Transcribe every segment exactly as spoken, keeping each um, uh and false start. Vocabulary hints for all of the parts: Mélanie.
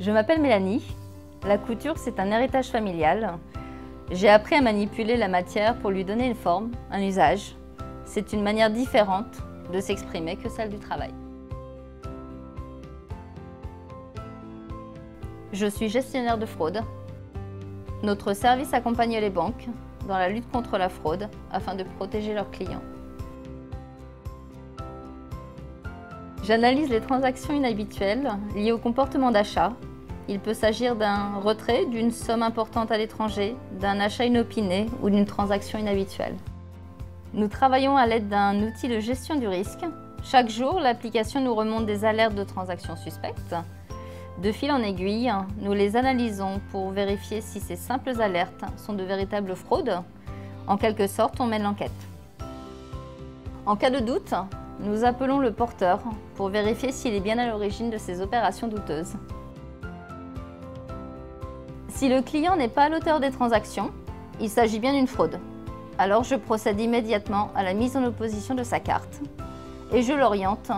Je m'appelle Mélanie. La couture, c'est un héritage familial. J'ai appris à manipuler la matière pour lui donner une forme, un usage. C'est une manière différente de s'exprimer que celle du travail. Je suis gestionnaire de fraude. Notre service accompagne les banques dans la lutte contre la fraude afin de protéger leurs clients. J'analyse les transactions inhabituelles liées au comportement d'achat. Il peut s'agir d'un retrait d'une somme importante à l'étranger, d'un achat inopiné ou d'une transaction inhabituelle. Nous travaillons à l'aide d'un outil de gestion du risque. Chaque jour, l'application nous remonte des alertes de transactions suspectes. De fil en aiguille, nous les analysons pour vérifier si ces simples alertes sont de véritables fraudes. En quelque sorte, on mène l'enquête. En cas de doute, nous appelons le porteur pour vérifier s'il est bien à l'origine de ces opérations douteuses. Si le client n'est pas à l'auteur des transactions, il s'agit bien d'une fraude. Alors je procède immédiatement à la mise en opposition de sa carte et je l'oriente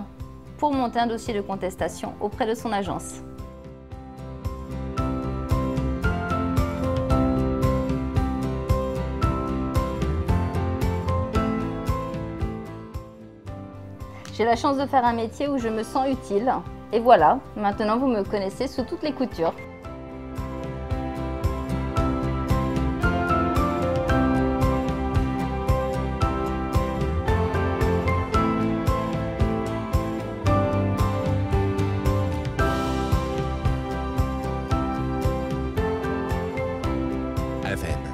pour monter un dossier de contestation auprès de son agence. J'ai la chance de faire un métier où je me sens utile. Et voilà, maintenant vous me connaissez sous toutes les coutures. F M.